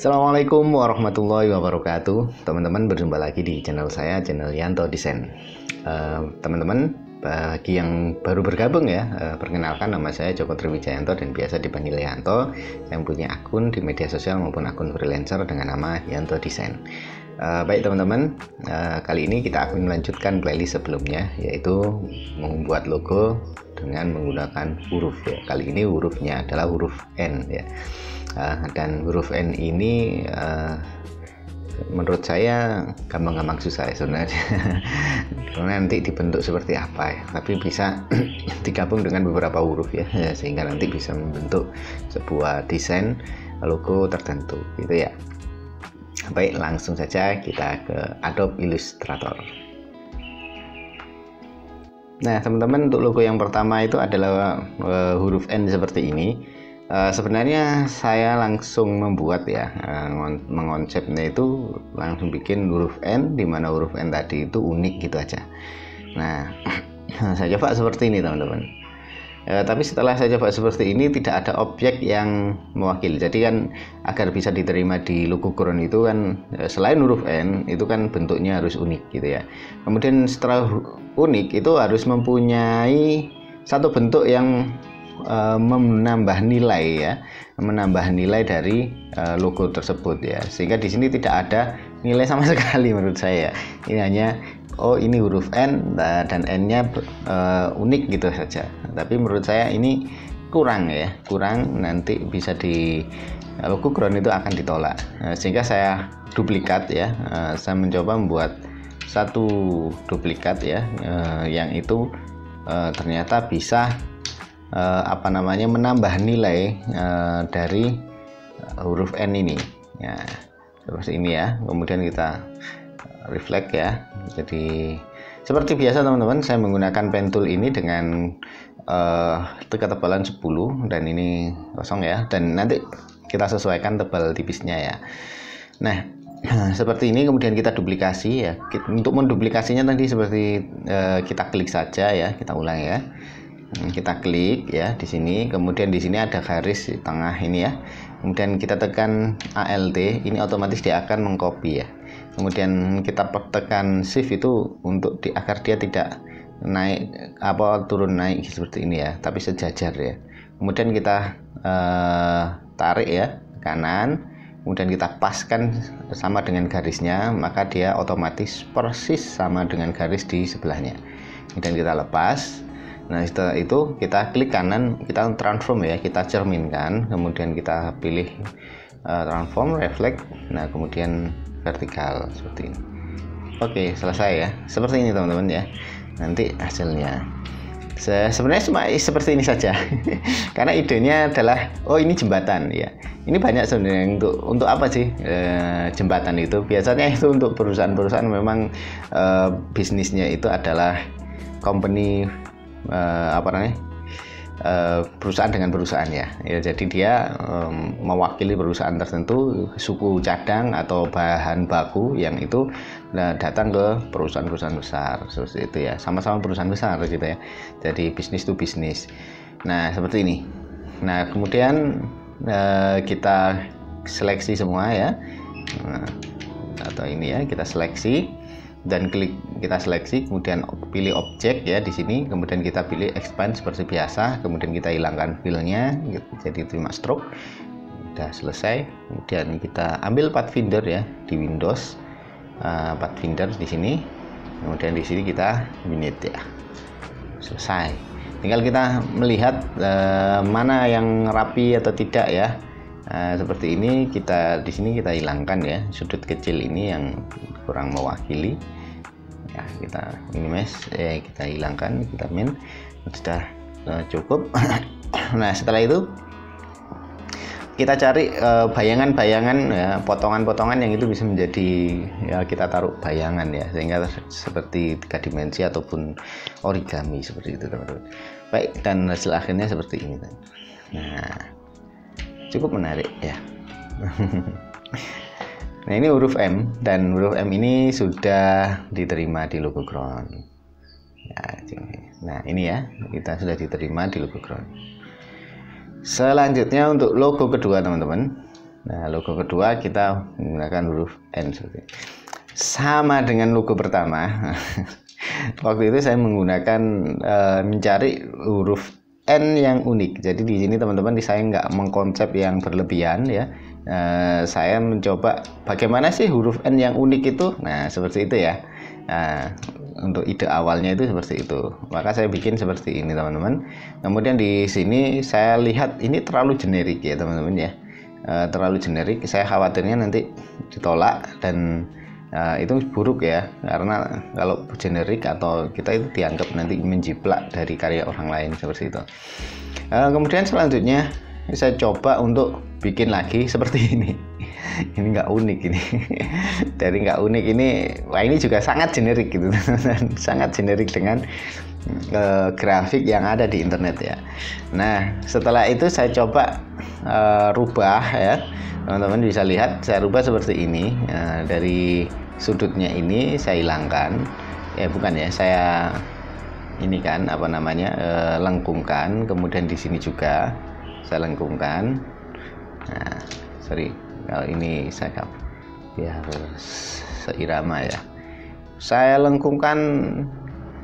Assalamualaikum warahmatullahi wabarakatuh. Teman-teman, berjumpa lagi di channel saya, channel Yanto Desain. Teman-teman, bagi yang baru bergabung ya, perkenalkan nama saya Joko Triwijayanto dan biasa dipanggil Yanto. Saya punya akun di media sosial maupun akun freelancer dengan nama Yanto Desain. Baik teman-teman, kali ini kita akan melanjutkan playlist sebelumnya, yaitu membuat logo dengan menggunakan huruf ya. Kali ini hurufnya adalah huruf N ya. Dan huruf N ini menurut saya gampang-gampang susah ya sebenarnya. Karena nanti dibentuk seperti apa ya, tapi bisa digabung dengan beberapa huruf ya, sehingga nanti bisa membentuk sebuah desain logo tertentu gitu ya. Baik, langsung saja kita ke Adobe Illustrator. Nah teman-teman, untuk logo yang pertama itu adalah huruf N seperti ini. Sebenarnya saya langsung membuat ya, mengonsepnya itu langsung bikin huruf N, dimana huruf N tadi itu unik gitu aja. Nah saya coba seperti ini teman-teman. Tapi setelah saya coba seperti ini tidak ada objek yang mewakili. Jadi kan agar bisa diterima di Logoground itu kan, selain huruf N itu kan bentuknya harus unik gitu ya. Kemudian setelah unik itu harus mempunyai satu bentuk yang menambah nilai ya, menambah nilai dari logo tersebut ya, sehingga di sini tidak ada nilai sama sekali menurut saya. Ini hanya oh ini huruf N dan N-nya unik gitu saja. Tapi menurut saya ini kurang ya, kurang, nanti bisa di Logoground itu akan ditolak. Sehingga saya duplikat ya, saya mencoba membuat satu duplikat ya, yang itu ternyata bisa menambah nilai dari huruf N ini ya, terus ini ya. Kemudian kita reflect ya. Jadi seperti biasa teman-teman, saya menggunakan pen tool ini dengan ketebalan 10 dan ini kosong ya, dan nanti kita sesuaikan tebal tipisnya ya. Nah seperti ini, kemudian kita duplikasi ya. Untuk menduplikasinya tadi seperti kita klik saja ya, kita ulang ya, kita klik ya di sini. Kemudian di sini ada garis di tengah ini ya, kemudian kita tekan Alt, ini otomatis dia akan mengcopy ya. Kemudian kita tekan shift itu untuk agar dia tidak naik apa turun naik seperti ini ya, tapi sejajar ya. Kemudian kita tarik ya ke kanan, kemudian kita paskan sama dengan garisnya, maka dia otomatis persis sama dengan garis di sebelahnya. Kemudian kita lepas. Nah setelah itu kita klik kanan, kita transform ya, kita cerminkan, kemudian kita pilih transform, reflect, nah kemudian vertikal seperti ini. Oke, selesai ya, seperti ini teman-teman ya nanti hasilnya. Sebenarnya cuma seperti ini saja karena idenya adalah oh ini jembatan ya. Ini banyak sebenarnya untuk apa sih jembatan itu? Biasanya itu untuk perusahaan-perusahaan memang bisnisnya itu adalah company, perusahaan dengan perusahaan ya. Ya jadi dia mewakili perusahaan tertentu, suku cadang atau bahan baku yang itu datang ke perusahaan-perusahaan besar seperti itu ya, sama-sama perusahaan besar gitu ya. Jadi bisnis to bisnis. Nah seperti ini. Nah kemudian kita seleksi semua ya, atau ini ya, kita seleksi dan klik, kita seleksi, kemudian pilih objek ya di sini, kemudian kita pilih expand seperti biasa, kemudian kita hilangkan fillnya jadi cuma stroke, sudah selesai. Kemudian kita ambil pathfinder ya di Windows, pathfinder di sini, kemudian di sini kita minute ya, selesai. Tinggal kita melihat mana yang rapi atau tidak ya. Seperti ini, kita di sini kita hilangkan ya sudut kecil ini yang kurang mewakili ya, kita minimize, kita hilangkan, kita min, sudah cukup. Nah setelah itu kita cari bayangan-bayangan ya, potongan-potongan yang itu bisa menjadi ya, kita taruh bayangan ya, sehingga seperti 3 dimensi ataupun origami seperti itu teman-teman. Baik, dan hasil akhirnya seperti ini. Nah cukup menarik ya. Nah ini huruf M, dan huruf M ini sudah diterima di Logoground ya. Nah ini ya, kita sudah diterima di Logoground. Selanjutnya untuk logo kedua teman-teman, Nah, logo kedua kita menggunakan huruf N seperti ini. Sama dengan logo pertama. Waktu itu saya menggunakan mencari huruf N yang unik. Jadi di sini teman-teman, saya nggak mengkonsep yang berlebihan ya. Saya mencoba bagaimana sih huruf N yang unik itu. Nah, seperti itu ya. Untuk ide awalnya itu seperti itu. Maka saya bikin seperti ini teman-teman. Kemudian di sini saya lihat ini terlalu generik ya teman-teman ya. Terlalu generik. Saya khawatirnya nanti ditolak dan itu buruk ya, karena kalau generik atau kita itu dianggap nanti menjiplak dari karya orang lain seperti itu. Kemudian selanjutnya saya coba untuk bikin lagi seperti ini. Ini nggak unik ini. Dari nggak unik ini, wah ini juga sangat generik gitu, sangat generik dengan grafik yang ada di internet ya. Nah setelah itu saya coba rubah ya. Teman-teman bisa lihat saya rubah seperti ini. Dari sudutnya ini saya hilangkan, saya ini kan apa namanya, lengkungkan. Kemudian di sini juga saya lengkungkan. Nah sorry, kalau ini saya biar seirama ya, saya lengkungkan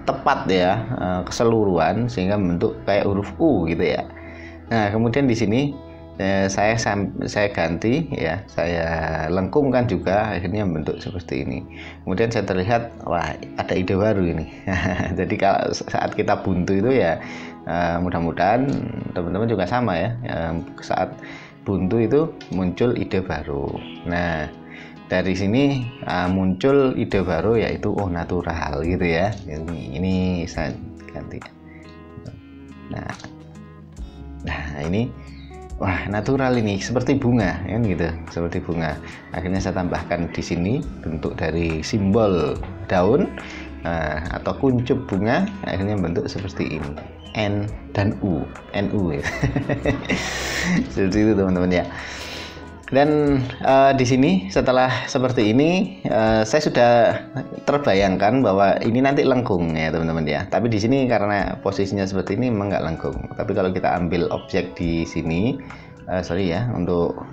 tepat ya, keseluruhan sehingga membentuk kayak huruf U gitu ya. Nah kemudian di sini saya ganti ya, saya lengkungkan juga, akhirnya membentuk seperti ini. Kemudian saya terlihat, wah ada ide baru ini. Jadi kalau saat kita buntu itu ya, mudah-mudahan teman-teman juga sama ya, saat buntu itu muncul ide baru. Nah dari sini muncul ide baru yaitu oh natural gitu ya. Ini saya ganti. Nah ini wah natural ini seperti bunga kan gitu, seperti bunga. Akhirnya saya tambahkan di sini bentuk dari simbol daun atau kuncup bunga, akhirnya bentuk seperti ini, N dan U, NU gitu. Seperti itu teman-teman ya. Dan di sini setelah seperti ini saya sudah terbayangkan bahwa ini nanti lengkung ya teman-teman ya. Tapi di sini karena posisinya seperti ini memang nggak lengkung. Tapi kalau kita ambil objek di sini, sorry ya, untuk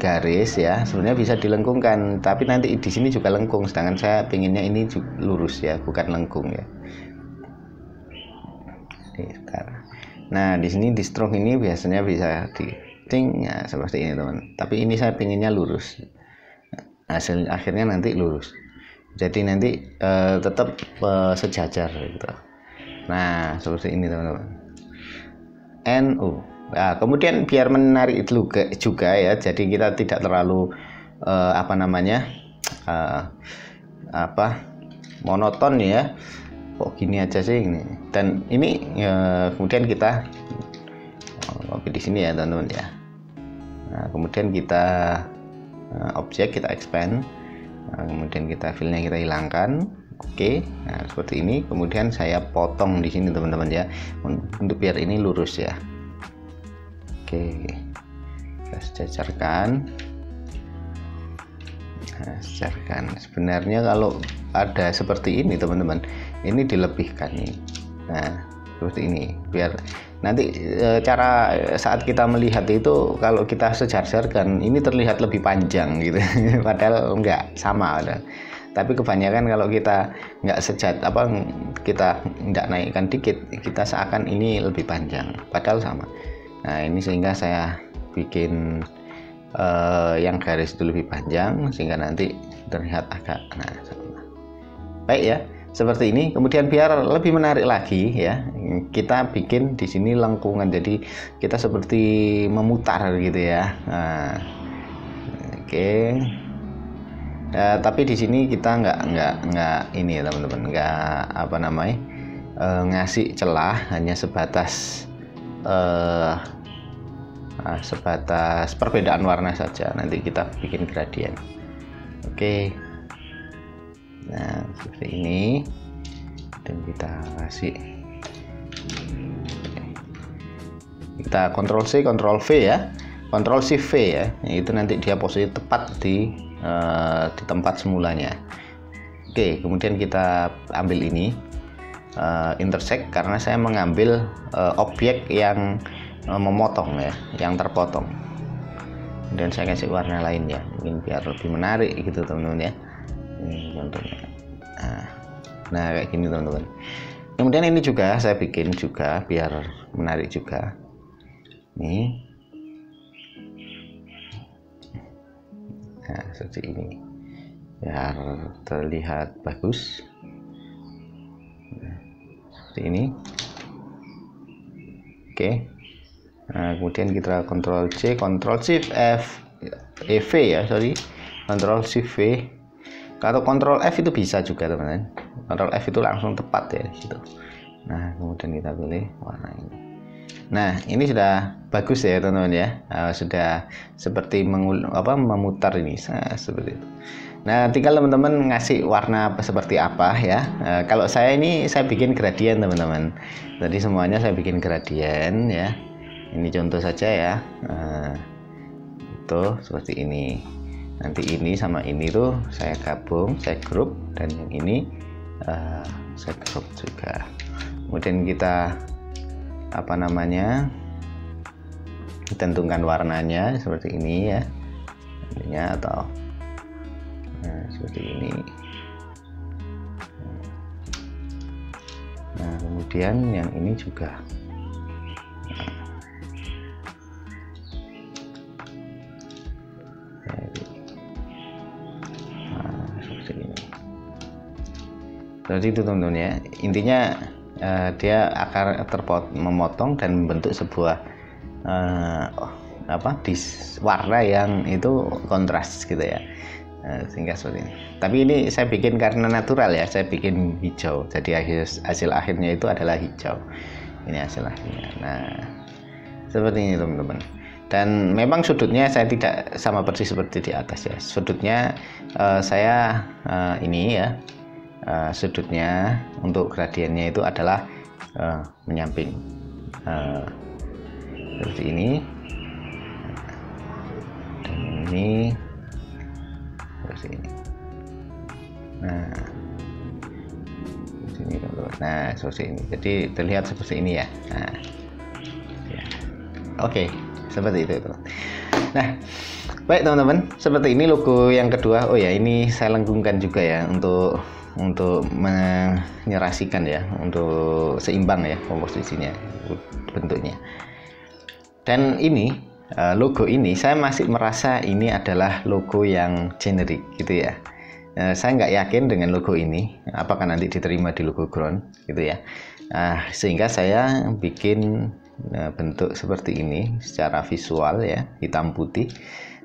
garis ya, sebenarnya bisa dilengkungkan. Tapi nanti di sini juga lengkung. Sedangkan saya pinginnya ini lurus ya, bukan lengkung ya. Nah di sini di stroke ini biasanya bisa di ya, seperti ini teman. Tapi ini saya pinginnya lurus. Hasil akhirnya nanti lurus. Jadi nanti tetap sejajar gitu. Nah seperti ini teman-teman. NU. Nah, kemudian biar menarik juga ya. Jadi kita tidak terlalu monoton ya. Kok gini aja sih ini. Dan ini kemudian kita copy di sini ya teman-teman ya. Nah, kemudian kita objek kita expand, kemudian kita filenya kita hilangkan, oke. Nah seperti ini, kemudian saya potong di sini teman-teman ya, untuk biar ini lurus ya. Oke, kita sejajarkan. Nah, sejajarkan. Sebenarnya kalau ada seperti ini teman-teman, ini dilebihkan nih. Nah seperti ini, biar nanti cara saat kita melihat itu kalau kita sejajarkan ini terlihat lebih panjang gitu. Padahal enggak, sama ada. Tapi kebanyakan kalau kita enggak sejajar, kita enggak naikkan dikit, kita seakan ini lebih panjang, padahal sama. Nah ini sehingga saya bikin yang garis itu lebih panjang sehingga nanti terlihat agak sama. Baik ya, seperti ini. Kemudian biar lebih menarik lagi ya, kita bikin di sini lengkungan, jadi kita seperti memutar gitu ya. Nah, oke. Tapi di sini kita nggak ini ya teman-teman, nggak ngasih celah, hanya sebatas sebatas perbedaan warna saja. Nanti kita bikin gradien. Oke. Nah seperti ini, dan kita kasih, kita Ctrl+C Ctrl+V ya, Ctrl+Shift+V ya, itu nanti dia posisi tepat di tempat semulanya. Oke, kemudian kita ambil ini intersect, karena saya mengambil objek yang memotong ya, yang terpotong. kemudian saya kasih warna lain ya, mungkin biar lebih menarik gitu teman-teman ya. Ini contohnya, nah kayak gini teman-teman. Kemudian ini juga saya bikin juga biar menarik juga nih, nah seperti ini biar terlihat bagus, nah, seperti ini. Oke, nah, kemudian kita Ctrl C, Ctrl Shift F, EV ya, sorry, Ctrl Shift V. Kalau Ctrl F itu bisa juga teman-teman. Ctrl F itu langsung tepat ya di situ. Nah, kemudian kita pilih warna ini. Nah, ini sudah bagus ya teman-teman ya. Sudah seperti memutar ini, nah, seperti itu. Nah, tinggal teman-teman ngasih warna seperti apa ya. Kalau saya ini saya bikin gradien teman-teman. Tadi semuanya saya bikin gradien ya. Ini contoh saja ya. Itu seperti ini. Nanti ini sama ini tuh saya gabung, saya grup, dan yang ini saya grup juga. Kemudian kita ditentukan warnanya seperti ini ya, nantinya atau nah, seperti ini. Nah kemudian yang ini juga. Nah, jadi itu teman-teman ya, intinya dia akan memotong dan membentuk sebuah warna yang itu kontras gitu ya, sehingga seperti ini. Tapi ini saya bikin karena natural ya, saya bikin hijau, jadi hasil akhirnya itu adalah hijau. Ini hasil akhirnya, nah seperti ini teman-teman. Dan memang sudutnya saya tidak sama persis seperti di atas ya, sudutnya saya ini ya. Sudutnya untuk gradiennya itu adalah menyamping seperti ini, dan ini seperti ini. Nah, seperti ini dulu. Nah, seperti ini. Jadi terlihat seperti ini ya. Nah, ya. Oke, seperti itu. Nah. Baik teman-teman, seperti ini logo yang kedua. Oh ya, ini saya lengkungkan juga ya untuk menyerasikan ya, untuk seimbang ya komposisinya, bentuknya. Dan ini logo ini saya masih merasa ini adalah logo yang generik gitu ya. Saya nggak yakin dengan logo ini, apakah nanti diterima di Logoground gitu ya. Sehingga saya bikin bentuk seperti ini secara visual ya, hitam putih.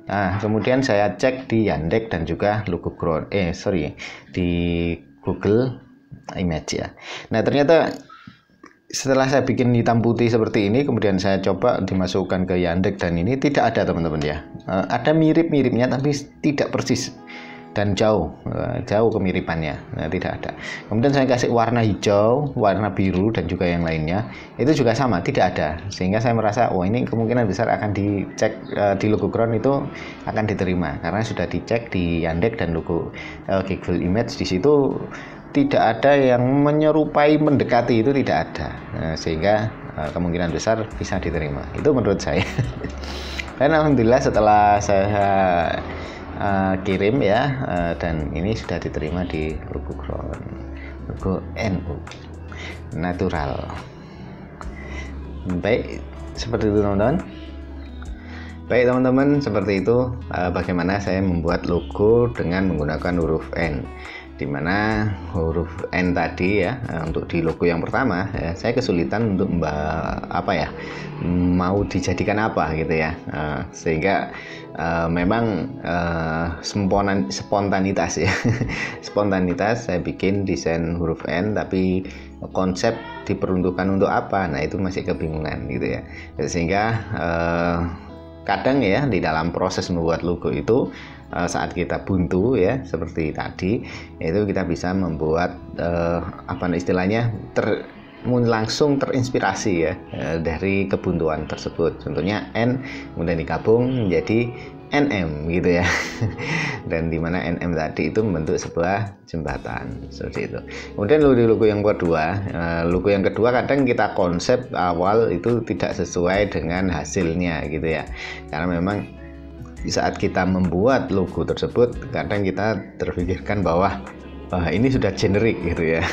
Nah, kemudian saya cek di Yandex dan juga Logoground. Di Google Image ya. Nah, ternyata setelah saya bikin hitam putih seperti ini, kemudian saya coba dimasukkan ke Yandex dan ini tidak ada teman-teman ya. Ada mirip-miripnya tapi tidak persis dan jauh kemiripannya. Nah, tidak ada. Kemudian saya kasih warna hijau, warna biru dan juga yang lainnya. Itu juga sama, tidak ada. Sehingga saya merasa, oh ini kemungkinan besar akan dicek di Logoground itu akan diterima karena sudah dicek di Yandex dan Google Image. Di situ tidak ada yang menyerupai, mendekati, itu tidak ada. Nah, sehingga kemungkinan besar bisa diterima. Itu menurut saya. Dan alhamdulillah setelah saya kirim ya, dan ini sudah diterima di Logoground, logo NU natural. Baik, seperti itu teman-teman. Baik teman-teman, seperti itu bagaimana saya membuat logo dengan menggunakan huruf N, dimana huruf N tadi ya, untuk di logo yang pertama ya, saya kesulitan untuk mau dijadikan apa gitu ya, sehingga memang spontanitas ya. Spontanitas saya bikin desain huruf N, tapi konsep diperuntukkan untuk apa, nah itu masih kebingungan gitu ya. Sehingga kadang ya di dalam proses membuat logo itu saat kita buntu ya seperti tadi, itu kita bisa membuat langsung terinspirasi ya dari kebuntuan tersebut. Contohnya N kemudian digabung menjadi NM gitu ya. Dan dimana NM tadi itu membentuk sebuah jembatan seperti itu. Kemudian logo yang kedua, kadang kita konsep awal itu tidak sesuai dengan hasilnya gitu ya, karena memang di saat kita membuat logo tersebut, kadang kita terpikirkan bahwa ini sudah generik gitu ya.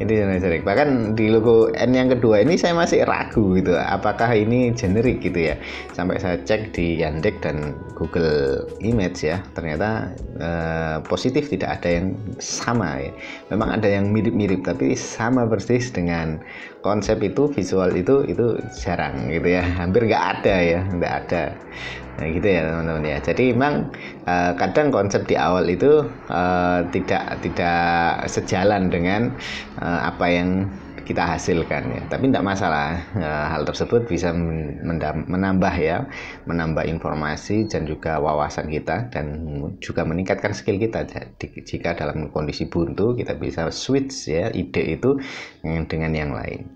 Ini generik. Bahkan di logo N yang kedua ini saya masih ragu gitu, apakah ini generik gitu ya. Sampai saya cek di Yandex dan Google Image ya, ternyata positif tidak ada yang sama ya. Memang ada yang mirip-mirip, tapi sama persis dengan konsep itu, visual itu jarang gitu ya. Hampir nggak ada ya, nggak ada. Nah, gitu ya teman-teman ya. Jadi memang kadang konsep di awal itu tidak sejalan dengan apa yang kita hasilkan ya. Tapi tidak masalah, hal tersebut bisa menambah ya, menambah informasi dan juga wawasan kita, dan juga meningkatkan skill kita. Jadi jika dalam kondisi buntu, kita bisa switch ya ide itu dengan yang lain.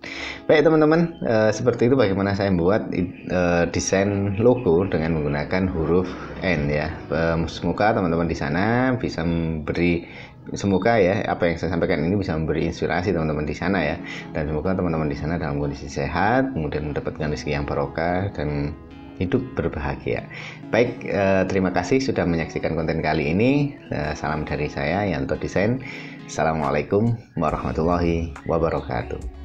Baik teman-teman, seperti itu bagaimana saya membuat desain logo dengan menggunakan huruf N ya. Semoga teman-teman di sana bisa memberi, semoga ya apa yang saya sampaikan ini bisa memberi inspirasi teman-teman di sana ya, dan semoga teman-teman di sana dalam kondisi sehat, kemudian mendapatkan rezeki yang barokah dan hidup berbahagia. Baik, terima kasih sudah menyaksikan konten kali ini. Salam dari saya, Yanto Desain. Assalamualaikum warahmatullahi wabarakatuh.